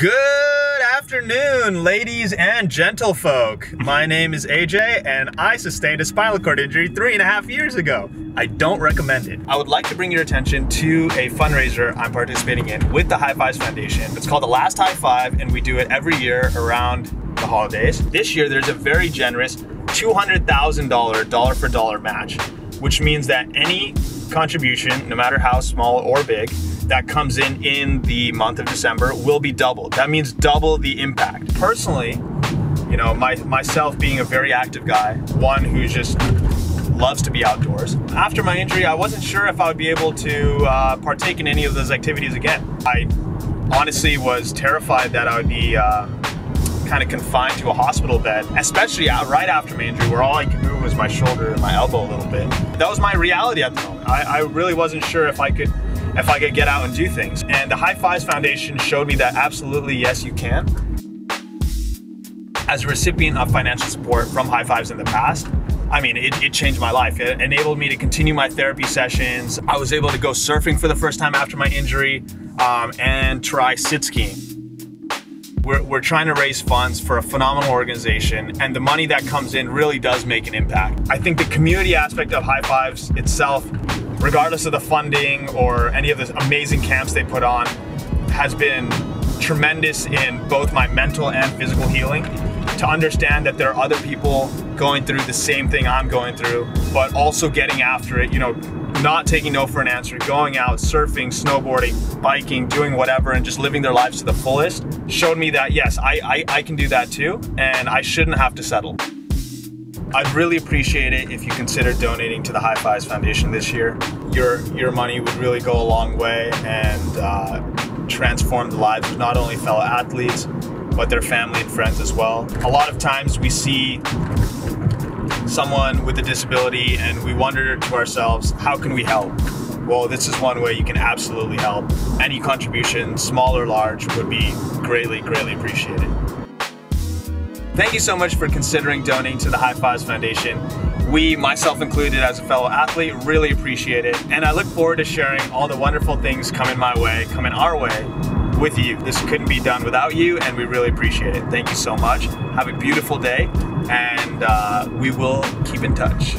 Good afternoon, ladies and gentlefolk. My name is AJ, and I sustained a spinal cord injury 3.5 years ago. I don't recommend it. I would like to bring your attention to a fundraiser I'm participating in with the High Fives Foundation. It's called The Last High Five, and we do it every year around the holidays. This year, there's a very generous $200,000 dollar-for-dollar match, which means that any contribution, no matter how small or big, that comes in the month of December will be doubled. That means double the impact. Personally, you know, myself being a very active guy, one who just loves to be outdoors. After my injury, I wasn't sure if I would be able to partake in any of those activities again. I honestly was terrified that I would be kind of confined to a hospital bed, especially right after my injury, where all I could move was my shoulder and my elbow a little bit. That was my reality at the moment. I really wasn't sure if I could get out and do things. And the High Fives Foundation showed me that absolutely, yes, you can. As a recipient of financial support from High Fives in the past, I mean, it changed my life. It enabled me to continue my therapy sessions. I was able to go surfing for the first time after my injury and try sit skiing. We're trying to raise funds for a phenomenal organization, and the money that comes in really does make an impact. I think the community aspect of High Fives itself, regardless of the funding or any of the amazing camps they put on, has been tremendous in both my mental and physical healing. To understand that there are other people going through the same thing I'm going through, but also getting after it, you know, not taking no for an answer, going out, surfing, snowboarding, biking, doing whatever, and just living their lives to the fullest, showed me that, yes, I can do that too, and I shouldn't have to settle. I'd really appreciate it if you consider donating to the High Fives Foundation this year. Your money would really go a long way and transform the lives of not only fellow athletes, but their family and friends as well. A lot of times we see someone with a disability and we wonder to ourselves, how can we help? Well, this is one way you can absolutely help. Any contribution, small or large, would be greatly, greatly appreciated. Thank you so much for considering donating to the High Fives Foundation. We, myself included as a fellow athlete, really appreciate it. And I look forward to sharing all the wonderful things coming our way with you. This couldn't be done without you, and we really appreciate it. Thank you so much. Have a beautiful day, and we will keep in touch.